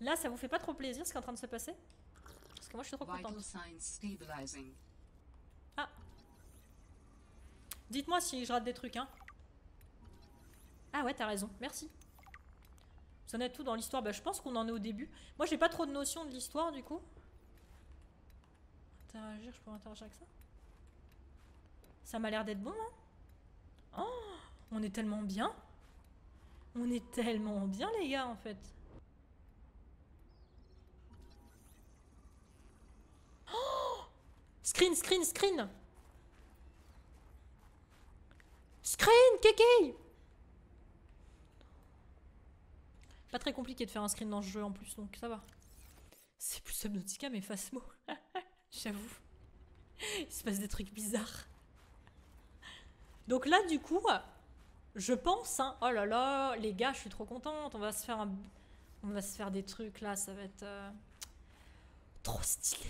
Là, ça vous fait pas trop plaisir ce qui est en train de se passer? Parce que moi, je suis trop contente. Ah. Dites-moi si je rate des trucs, hein. Ah ouais, t'as raison. Merci. Vous en êtes tout dans l'histoire. Bah, je pense qu'on en est au début. Moi, j'ai pas trop de notion de l'histoire, du coup. Interagir, je peux interagir avec ça? Ça m'a l'air d'être bon, hein. Oh, on est tellement bien. On est tellement bien, les gars, en fait. Oh, screen, screen, screen. Screen, kéké. Pas très compliqué de faire un screen dans ce jeu, en plus, donc ça va. C'est plus Subnautica, mais Phasmo. J'avoue. Il se passe des trucs bizarres. Donc là, du coup... Je pense, hein. Oh là là, les gars, je suis trop contente. On va se faire, on va se faire des trucs là, ça va être trop stylé.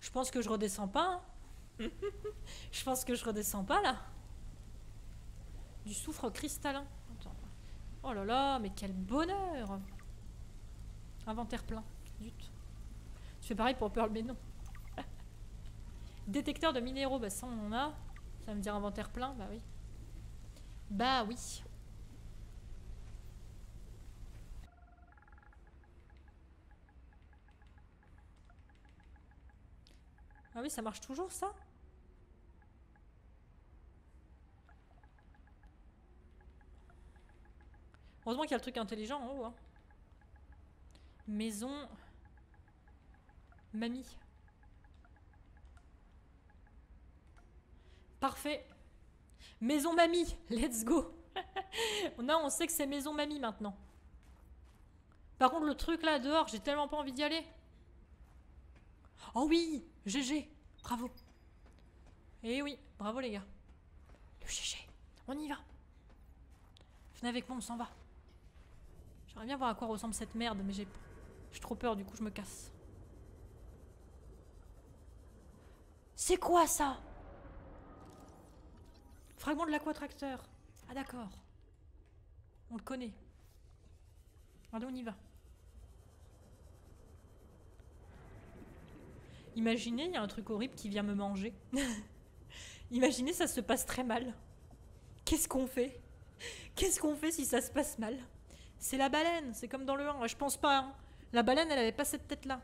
Je pense que je redescends pas. Hein. Je pense que je redescends pas là. Du soufre cristallin. Attends. Oh là là, mais quel bonheur. Inventaire plein. Zut. Tu fais pareil pour Pearl, mais non. Détecteur de minéraux, bah ça on en a. Ça me dire inventaire plein, bah oui. Bah oui. Ah oui, ça marche toujours ça? Heureusement qu'il y a le truc intelligent en haut. Hein. Maison... Mamie. Parfait. Maison mamie, let's go. Là, on sait que c'est maison mamie maintenant. Par contre, le truc là dehors, j'ai tellement pas envie d'y aller. Oh oui, GG, bravo. Eh oui, bravo les gars. Le GG, on y va. Venez avec moi, on s'en va. J'aimerais bien voir à quoi ressemble cette merde, mais j'ai trop peur, du coup je me casse. C'est quoi ça? Fragment de l'aquatracteur. Ah d'accord. On le connaît. Allez, on y va. Imaginez, il y a un truc horrible qui vient me manger. Imaginez, ça se passe très mal. Qu'est-ce qu'on fait? Qu'est-ce qu'on fait si ça se passe mal? C'est la baleine, c'est comme dans le 1. Je pense pas. Hein. La baleine, elle avait pas cette tête-là.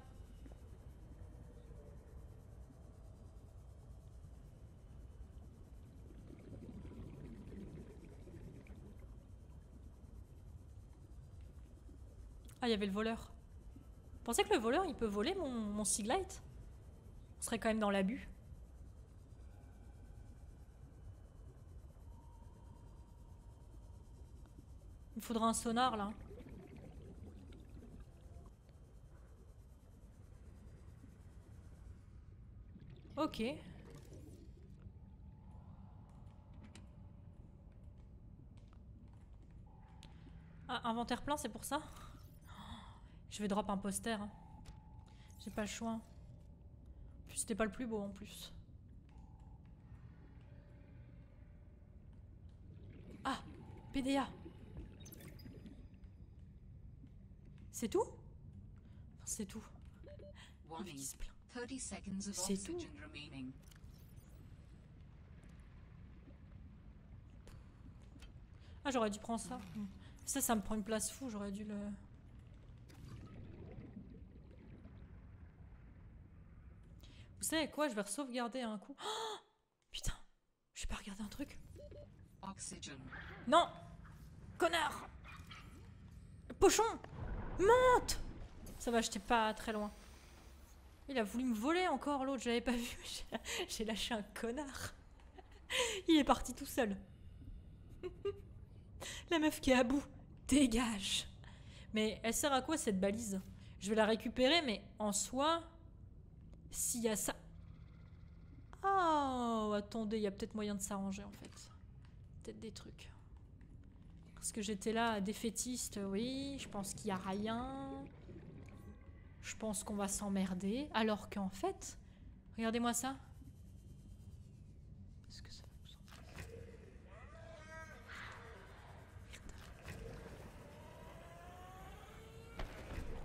Ah, il y avait le voleur. Vous pensez que le voleur, il peut voler mon Siglite? On serait quand même dans l'abus. Il faudra un sonar, là. Ok. Ah, inventaire plein, c'est pour ça? Je vais drop un poster. Hein. J'ai pas le choix. C'était pas le plus beau en plus. Ah, PDA. C'est tout? C'est tout. C'est tout. Ah, j'aurais dû prendre ça. Ça, ça me prend une place fou. J'aurais dû le... Vous savez quoi? Je vais sauvegarder un coup. Oh putain, je vais pas regarder un truc. Oxygen. Non, connard. Pochon, monte. Ça va, j'étais pas très loin. Il a voulu me voler encore l'autre, je l'avais pas vu. J'ai lâché un connard. Il est parti tout seul. La meuf qui est à bout, dégage. Mais elle sert à quoi cette balise? Je vais la récupérer, mais en soi... S'il y a ça... Oh, attendez, il y a peut-être moyen de s'arranger, en fait. Peut-être des trucs. Parce que j'étais là, défaitiste, oui. Je pense qu'il n'y a rien. Je pense qu'on va s'emmerder. Alors qu'en fait... Regardez-moi ça. Est-ce que ça va nous enlever ?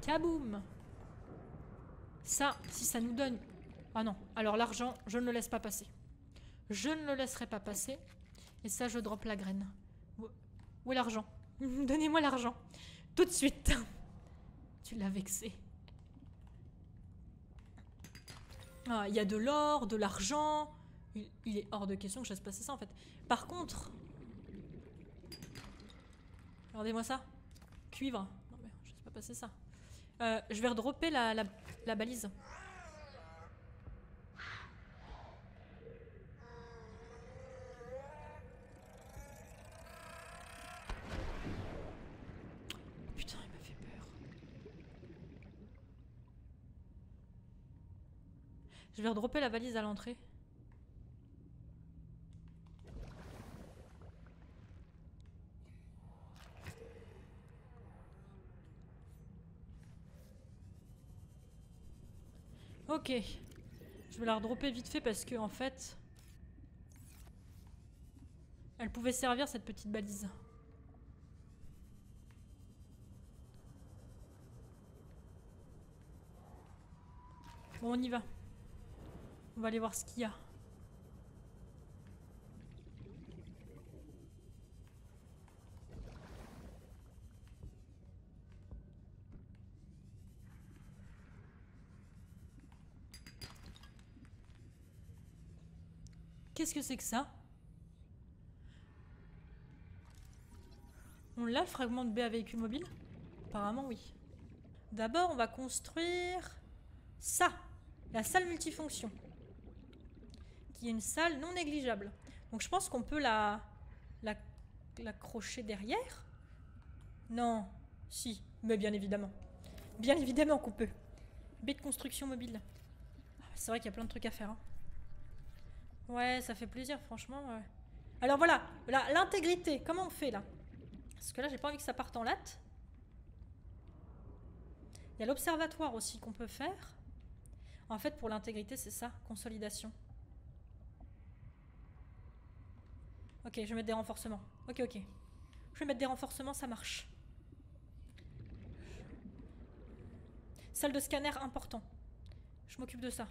Kaboum! Ça, si ça nous donne... Ah non, alors l'argent, je ne le laisse pas passer. Je ne le laisserai pas passer. Et ça, je drop la graine. Où est l'argent? Donnez-moi l'argent. Tout de suite. Tu l'as vexé. Ah, il y a de l'or, de l'argent. Il est hors de question que je laisse passer ça, en fait. Par contre... Regardez-moi ça. Cuivre. Non, mais je ne laisse pas passer ça. Je vais redropper la balise. Putain, il m'a fait peur. Je vais redropper la balise à l'entrée. Ok, je vais la redropper vite fait parce que en fait, elle pouvait servir cette petite balise. Bon, on y va. On va aller voir ce qu'il y a. Qu'est-ce que c'est que ça? On l'a, le fragment de B à véhicule mobile? Apparemment, oui. D'abord, on va construire ça, la salle multifonction, qui est une salle non négligeable. Donc, je pense qu'on peut l'accrocher derrière. Non, si, mais bien évidemment. Bien évidemment qu'on peut. B de construction mobile. C'est vrai qu'il y a plein de trucs à faire, hein. Ouais, ça fait plaisir, franchement. Ouais. Alors voilà, l'intégrité, comment on fait là? Parce que là, j'ai pas envie que ça parte en latte. Il y a l'observatoire aussi qu'on peut faire. En fait, pour l'intégrité, c'est ça, consolidation. Ok, je vais mettre des renforcements. Ok, ok. Je vais mettre des renforcements, ça marche. Salle de scanner, important. Je m'occupe de ça.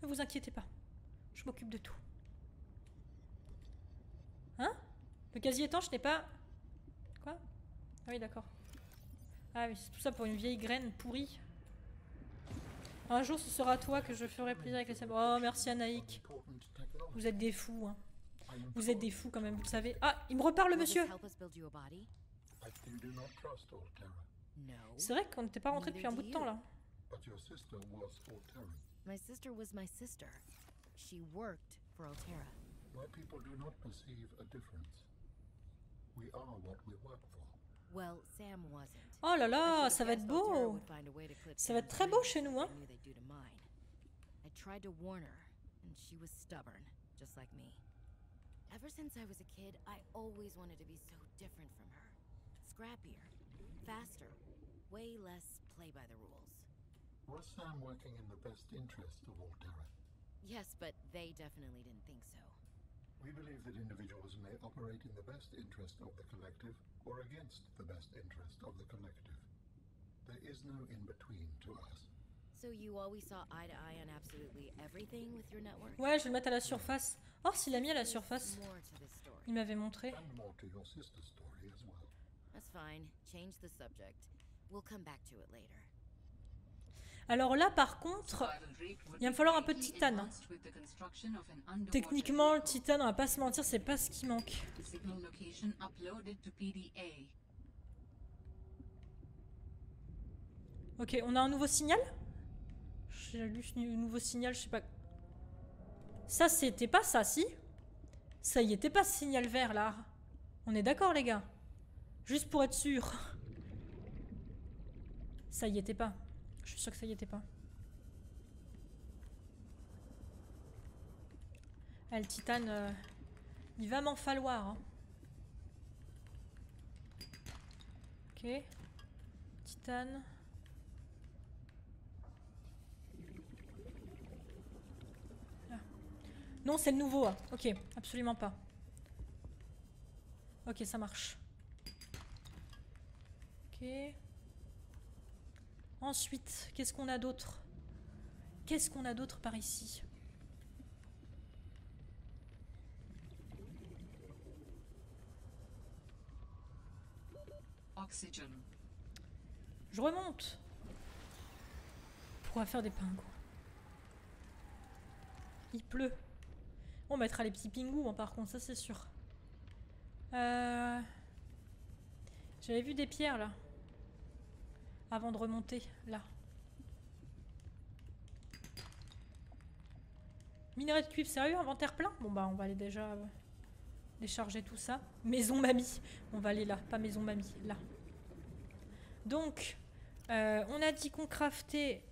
Ne vous inquiétez pas. Je m'occupe de tout. Hein? Le casier étanche n'est pas... Quoi? Ah oui, d'accord. Ah oui, c'est tout ça pour une vieille graine pourrie. Un jour, ce sera toi que je ferai plaisir avec les sabres. Oh, merci Anaïk. Vous êtes des fous, hein. Vous êtes des fous quand même, vous le savez. Ah, il me reparle, monsieur. C'est vrai qu'on n'était pas rentré depuis un bout de temps, là. Ma sœur était ma sœur. She worked for Altera. Why people do not perceive a difference. We are what we work for. Well, Sam wasn't. Oh là là, ça va être beau. Ça va être très beau chez nous, hein. I tried to warn her, and she was stubborn, just like me. Ever since I was a kid, I always wanted to be so different from her. Scrappier, faster, way less play by the rules. Was Sam working in the best interest of Altera? Yes, but they definitely didn't think so. We believe that individuals may operate in the best interest of the collective or against the best interest of the collective. There is no in-between to us. So you always saw eye to eye on absolutely everything with your network? Ouais, je vais le mettre à la surface. Or, s'il l'a mis à la surface. Il m'avait montré. And more to your sister's story as well. That's fine. Change the subject. We'll come back to it later. Alors là, par contre, il va me falloir un peu de titane. Techniquement, le titane, on va pas se mentir, c'est pas ce qui manque. Ok, on a un nouveau signal? J'ai lu ce nouveau signal, je sais pas. Ça, c'était pas ça, si? Ça y était pas ce signal vert, là. On est d'accord, les gars? Juste pour être sûr. Ça y était pas. Je suis sûre que ça y était pas. Ah, le titane, il va m'en falloir. Hein. Ok. Titane. Ah. Non, c'est le nouveau. Hein. Ok, absolument pas. Ok, ça marche. Ok. Ensuite, qu'est-ce qu'on a d'autre? Qu'est-ce qu'on a d'autre par ici? Oxygène. Je remonte. Pourra faire des pingouins. Il pleut. On mettra les petits pingouins par contre, ça c'est sûr. J'avais vu des pierres là. Avant de remonter là. Minerai de cuivre, sérieux, inventaire plein? Bon bah on va aller déjà décharger tout ça. Maison mamie. On va aller là, pas maison mamie, là. Donc, on a dit qu'on craftait...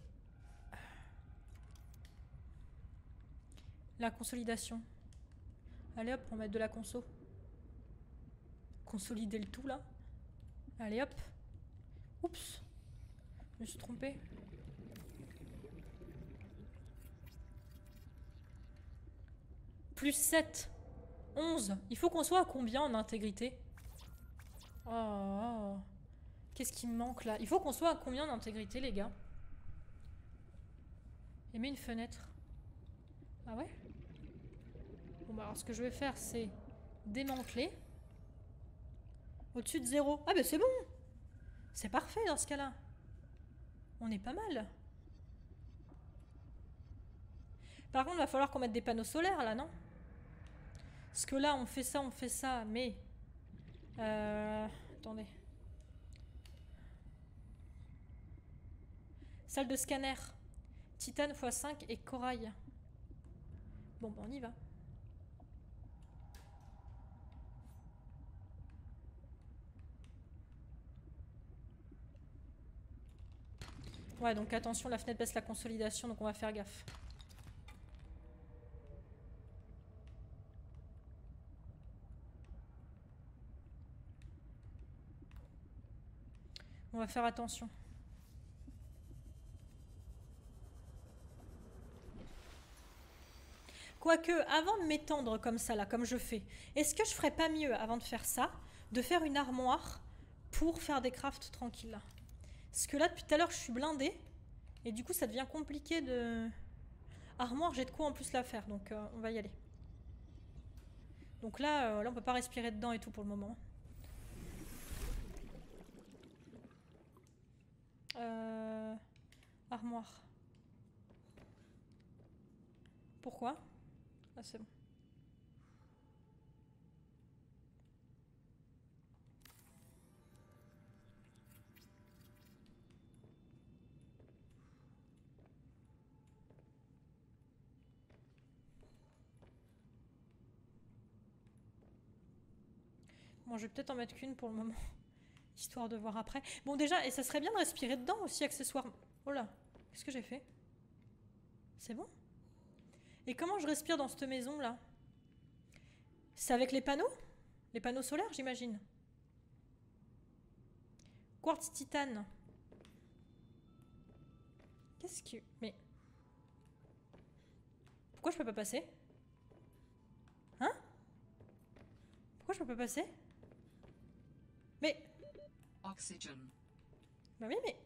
La consolidation. Allez hop, on va mettre de la conso. Consolider le tout là. Allez hop. Oups. Je me suis trompée. Plus 7. 11. Il faut qu'on soit à combien en intégrité? Oh. Qu'est-ce qui me manque là? Il faut qu'on soit à combien d'intégrité les gars? Et mets une fenêtre. Ah ouais? Bon bah alors ce que je vais faire c'est démanteler. Au-dessus de 0. Ah bah c'est bon! C'est parfait dans ce cas-là. On est pas mal. Par contre il va falloir qu'on mette des panneaux solaires là, non? Parce que là on fait ça, mais... Attendez. Salle de scanner. Titane x5 et corail. Bon bah on y va. Ouais donc attention, la fenêtre baisse la consolidation, donc on va faire gaffe. On va faire attention. Quoique, avant de m'étendre comme ça, là, comme je fais, est-ce que je ferais pas mieux, avant de faire ça, de faire une armoire pour faire des crafts tranquilles, là? Parce que là, depuis tout à l'heure, je suis blindée, et du coup, ça devient compliqué de... Armoire, j'ai de quoi en plus la faire, donc on va y aller. Donc là, là, on peut pas respirer dedans et tout pour le moment. Armoire. Pourquoi ? Ah, c'est bon. Bon, je vais peut-être en mettre qu'une pour le moment, histoire de voir après. Bon, déjà, et ça serait bien de respirer dedans aussi, accessoirement. Oh là, qu'est-ce que j'ai fait? C'est bon? Et comment je respire dans cette maison là? C'est avec les panneaux? Les panneaux solaires j'imagine. Quartz titane. Qu'est-ce que... Mais... Pourquoi je peux pas passer? Hein? Pourquoi je peux pas passer? Mais... Oxygène. Bah oui mais...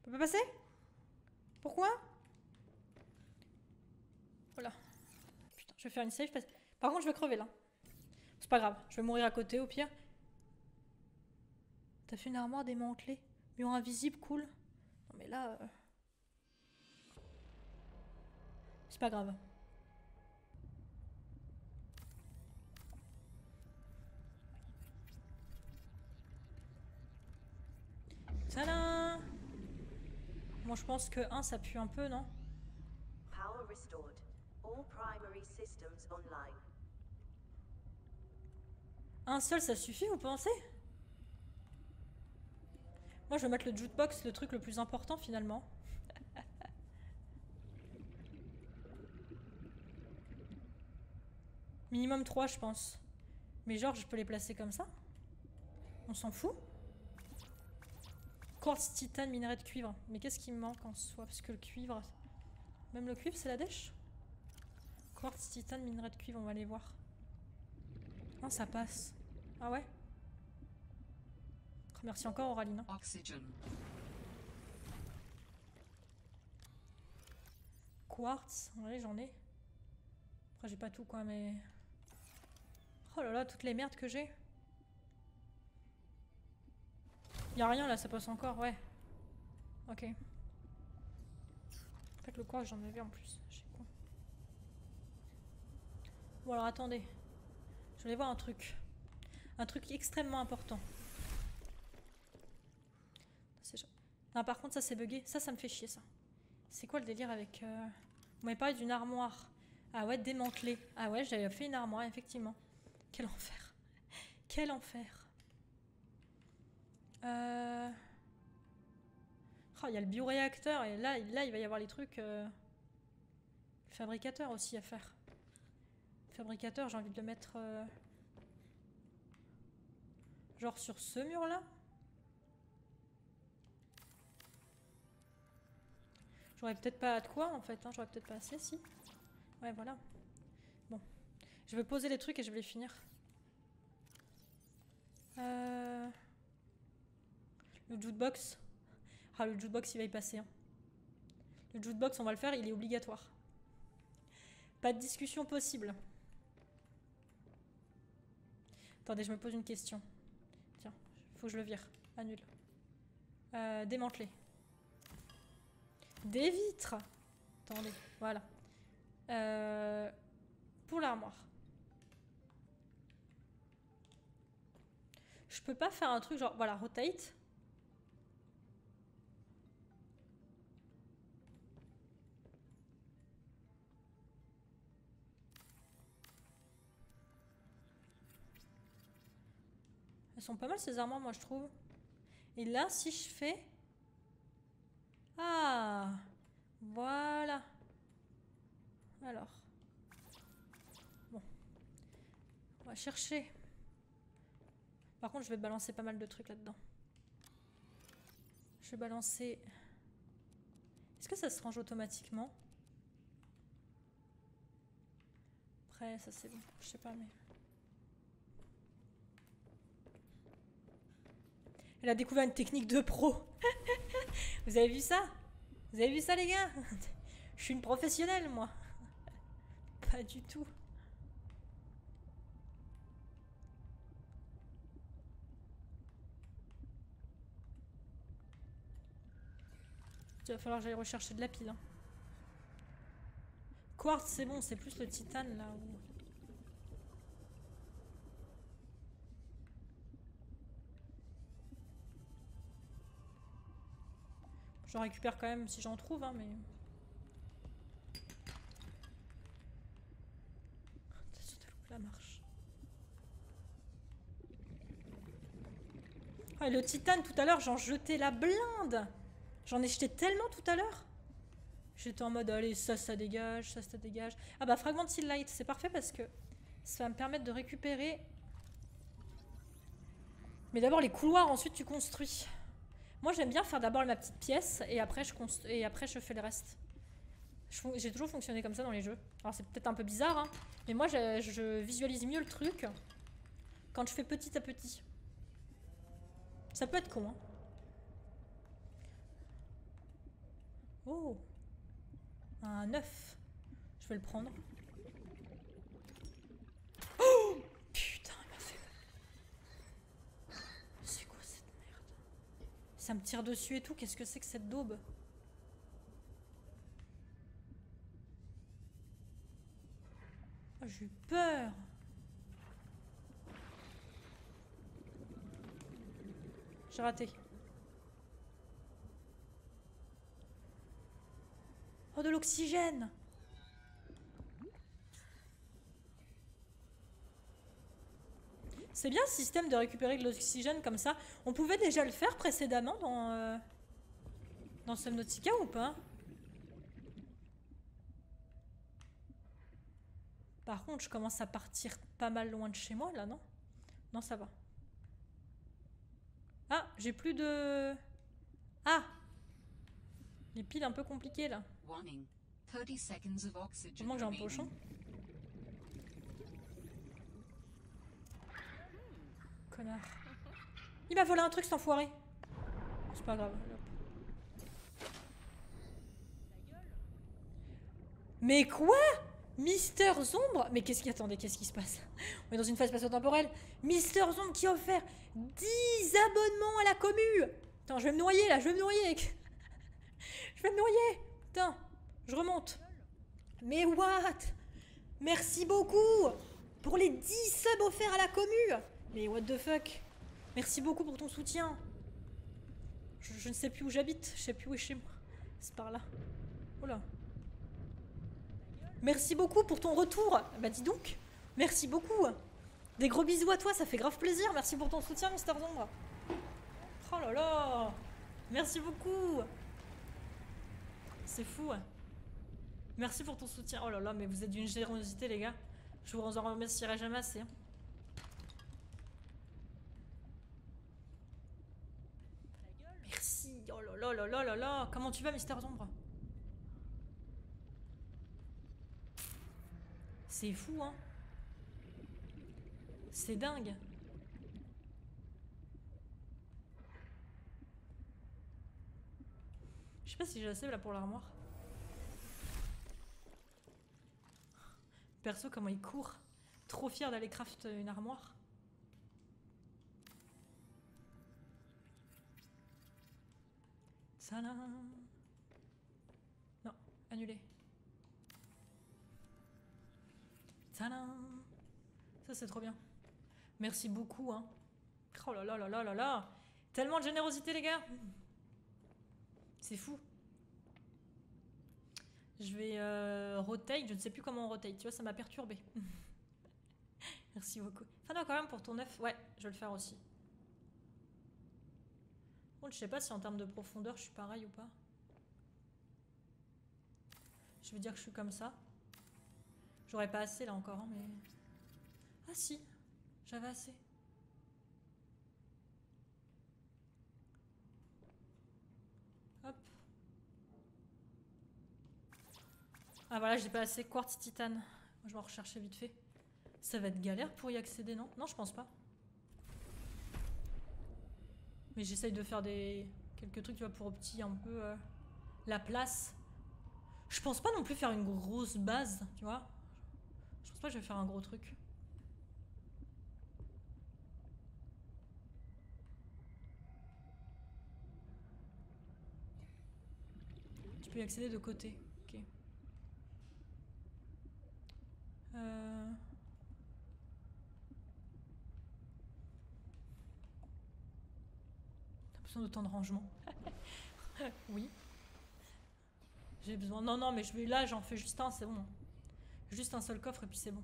Je peux pas passer? Pourquoi? Là. Putain, je vais faire une save parce... Par contre je vais crever là. C'est pas grave, je vais mourir à côté au pire. T'as fait une armoire démantelée. Mur invisible, cool. Non mais là... C'est pas grave. Tadam! Bon je pense que 1 ça pue un peu, non? Power restored. All primary systems online. Un seul ça suffit vous pensez? Moi je vais mettre le jukebox, le truc le plus important finalement. Minimum 3 je pense. Mais genre je peux les placer comme ça? On s'en fout? Quartz, titane, minerai de cuivre. Mais qu'est-ce qui me manque en soi? Parce que le cuivre... Même le cuivre c'est la dèche? Quartz, titane, minerai de cuivre, on va aller voir. Non, ça passe. Ah ouais? Merci encore Oraline. Oxygène. quartz. Ouais, j'en ai. Après, j'ai pas tout, quoi, mais... Oh là là, toutes les merdes que j'ai. Y'a rien, là, ça passe encore, ouais. Ok. Peut-être le quartz, j'en avais en plus. Je sais pas. Bon, alors, attendez. Je vais voir un truc. Un truc extrêmement important. Non, par contre, ça, c'est bugué. Ça, ça me fait chier, ça. C'est quoi le délire avec... On m'avait parlé d'une armoire. Ah ouais, démantelée. Ah ouais, j'avais fait une armoire, effectivement. Quel enfer. Quel enfer. Oh, il y a le bioréacteur. Et là, il va y avoir les trucs... Le fabricateur aussi à faire. Le fabricateur, j'ai envie de le mettre... Genre sur ce mur-là. J'aurais peut-être pas de quoi, en fait, hein. J'aurais peut-être pas assez, si. Ouais, voilà. Bon. Je vais poser les trucs et je vais les finir. Le jukebox. Ah, le jukebox, il va y passer, hein. Le jukebox, on va le faire, il est obligatoire. Pas de discussion possible. Attendez, je me pose une question. Tiens, faut que je le vire. Annule. Démanteler. Des vitres. Attendez, voilà. Pour l'armoire. Je peux pas faire un truc genre... Voilà, rotate. Elles sont pas mal ces armoires, moi, je trouve. Et là, si je fais... Ah, voilà. Alors. Bon. On va chercher. Par contre, je vais balancer pas mal de trucs là-dedans. Je vais balancer... Est-ce que ça se range automatiquement? Après, ça c'est bon. Je sais pas, mais... Elle a découvert une technique de pro. Vous avez vu ça? Vous avez vu ça, les gars? Je suis une professionnelle, moi. Pas du tout. Il va falloir que j'aille rechercher de la pile, hein. Quartz, c'est bon, c'est plus le titane, là, où... J'en récupère quand même si j'en trouve, hein, mais... La marche. Ah, et le titane, tout à l'heure, j'en jetais la blinde. J'en ai jeté tellement tout à l'heure. J'étais en mode, allez, ça, ça dégage, ça, ça dégage. Ah bah, fragment de Seal Light, c'est parfait parce que ça va me permettre de récupérer... Mais d'abord, les couloirs, ensuite, tu construis. Moi, j'aime bien faire d'abord ma petite pièce et après, je fais le reste. J'ai toujours fonctionné comme ça dans les jeux. Alors, c'est peut-être un peu bizarre, hein, mais moi, je visualise mieux le truc quand je fais petit à petit. Ça peut être con, hein. Oh. Un œuf. Je vais le prendre. Oh! Putain, il m'a fait... C'est quoi cette merde? Ça me tire dessus et tout. Qu'est-ce que c'est que cette daube? Oh, j'ai eu peur. J'ai raté. Oh, de l'oxygène. C'est bien le système de récupérer de l'oxygène comme ça. On pouvait déjà le faire précédemment dans Subnautica ou pas? Par contre, je commence à partir pas mal loin de chez moi, là, non? Non, ça va. Ah, j'ai plus de... Ah! Les piles un peu compliquées, là. Comment que j'ai un pochon? Connard. Il m'a volé un truc, cet enfoiré. C'est pas grave. Mais quoi? Mister Zombre? Mais qu'est-ce qui... Attendez, qu'est-ce qui se passe? On est dans une phase spatio-temporelle. Mister Zombre qui a offert 10 abonnements à la commu. Putain, je vais me noyer là, je vais me noyer. Je vais me noyer. Putain, je remonte. Mais what? Merci beaucoup pour les 10 subs offerts à la commu. Mais what the fuck? Merci beaucoup pour ton soutien. Je ne sais plus où j'habite, je sais plus où est chez moi. C'est par là. Oh là. Merci beaucoup pour ton retour. Bah dis donc, merci beaucoup. Des gros bisous à toi, ça fait grave plaisir. Merci pour ton soutien, Mister Zombre. Oh là là. Merci beaucoup. C'est fou. Merci pour ton soutien. Oh là là, mais vous êtes d'une générosité, les gars. Je vous en remercierai jamais assez. Merci. Oh là là là là là là. Comment tu vas, Mister Zombre? C'est fou, hein. C'est dingue. Je sais pas si j'ai assez là pour l'armoire. Perso, comment il court. Trop fier d'aller craft une armoire. Tadam. Non, annulé. Tadam. Ça, c'est trop bien. Merci beaucoup, hein. Oh là là là là là là. Tellement de générosité, les gars. C'est fou. Je vais rotate, je ne sais plus comment on rotate, tu vois, ça m'a perturbé. Merci beaucoup. Enfin non, quand même, pour ton œuf, ouais, je vais le faire aussi. Bon, je sais pas si en termes de profondeur, je suis pareil ou pas. Je vais dire que je suis comme ça. J'aurais pas assez là encore, hein, mais... Ah si, j'avais assez. Hop. Ah voilà, j'ai pas assez quartz titane. Moi, je vais en rechercher vite fait. Ça va être galère pour y accéder, non? Non, je pense pas. Mais j'essaye de faire des... quelques trucs, tu vois, pour optimiser un peu la place. Je pense pas non plus faire une grosse base, tu vois. Je pense pas que je vais faire un gros truc. Tu peux y accéder de côté. T'as besoin d'autant de rangement? Oui. J'ai besoin... Non, non, mais je vais... là, j'en fais juste un, c'est bon. Juste un seul coffre et puis c'est bon.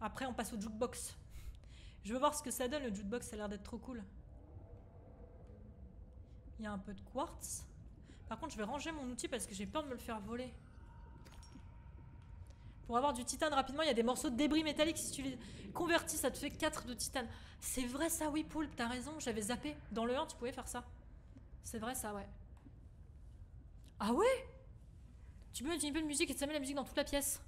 Après, on passe au jukebox. Je veux voir ce que ça donne, le jukebox, ça a l'air d'être trop cool. Il y a un peu de quartz. Par contre, je vais ranger mon outil parce que j'ai peur de me le faire voler. Pour avoir du titane rapidement, il y a des morceaux de débris métalliques. Si tu les convertis, ça te fait 4 de titane. C'est vrai ça, oui, Paul, t'as raison, j'avais zappé. Dans le 1, tu pouvais faire ça. C'est vrai ça, ouais. Ah ouais? Tu peux mettre une peu de musique et ça met la musique dans toute la pièce.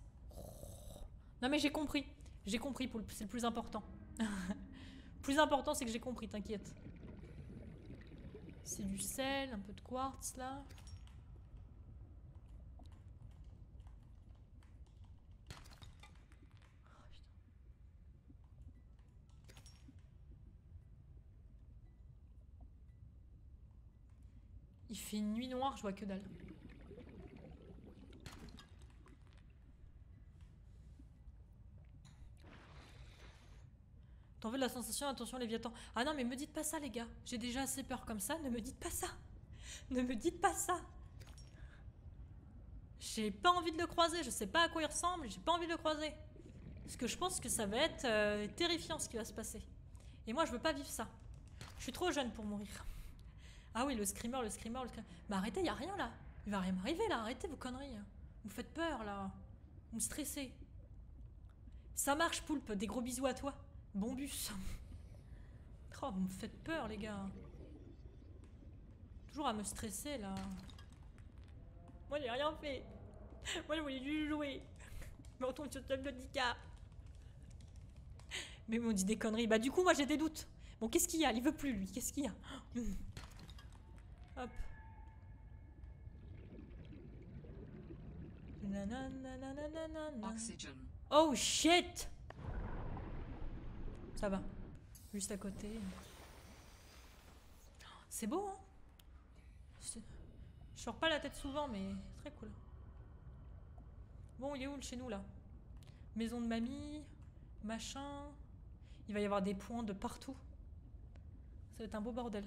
Non mais j'ai compris. J'ai compris, Paul, c'est le plus important. Le plus important, c'est que j'ai compris, t'inquiète. C'est du sel, un peu de quartz, là. Il fait une nuit noire, je vois que dalle. T'en veux de la sensation? Attention, Léviathan. Ah non, mais me dites pas ça, les gars. J'ai déjà assez peur comme ça. Ne me dites pas ça. Ne me dites pas ça. J'ai pas envie de le croiser. Je sais pas à quoi il ressemble. J'ai pas envie de le croiser. Parce que je pense que ça va être terrifiant ce qui va se passer. Et moi, je veux pas vivre ça. Je suis trop jeune pour mourir. Ah oui, le screamer, le screamer, le screamer. Bah arrêtez, y a rien là. Il va rien m'arriver là, arrêtez vos conneries. Vous me faites peur là. Vous me stressez. Ça marche, Poulpe, des gros bisous à toi. Bon bus. Oh, vous me faites peur les gars. Toujours à me stresser là. Moi j'ai rien fait. Moi je voulais juste jouer. Je me retrouve sur le tableau de Dika. Mais on dit des conneries. Bah du coup moi j'ai des doutes. Bon qu'est-ce qu'il y a? Il veut plus lui, qu'est-ce qu'il y a? Hop. Oh shit! Ça va. Juste à côté. C'est beau, hein? Je sors pas la tête souvent, mais très cool. Bon, il est où le chez nous, là? Maison de mamie, machin... Il va y avoir des points de partout. Ça va être un beau bordel.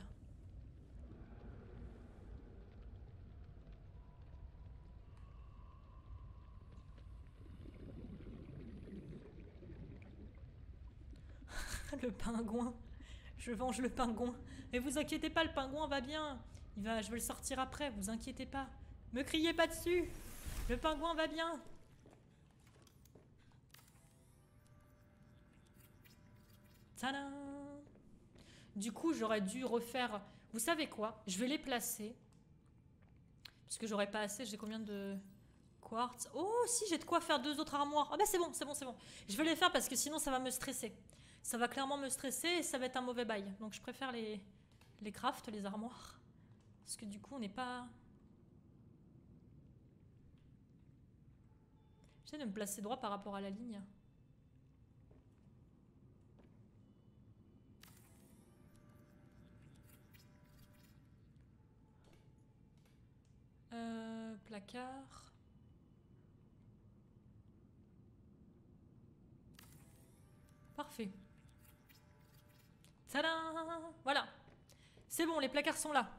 Le pingouin. Je venge le pingouin. Mais vous inquiétez pas, le pingouin va bien. Il va, je vais le sortir après, vous inquiétez pas. Me criez pas dessus. Le pingouin va bien. Tadam! Du coup, j'aurais dû refaire... Vous savez quoi? Je vais les placer. Parce que j'aurais pas assez. J'ai combien de quartz? Oh, si, j'ai de quoi faire deux autres armoires. Ah bah c'est bon, c'est bon, c'est bon. Je vais les faire parce que sinon, ça va me stresser. Ça va clairement me stresser et ça va être un mauvais bail. Donc je préfère les crafts, les armoires. Parce que du coup, on n'est pas... J'essaie de me placer droit par rapport à la ligne. Placard. Parfait. Tadam! Voilà. C'est bon, les placards sont là.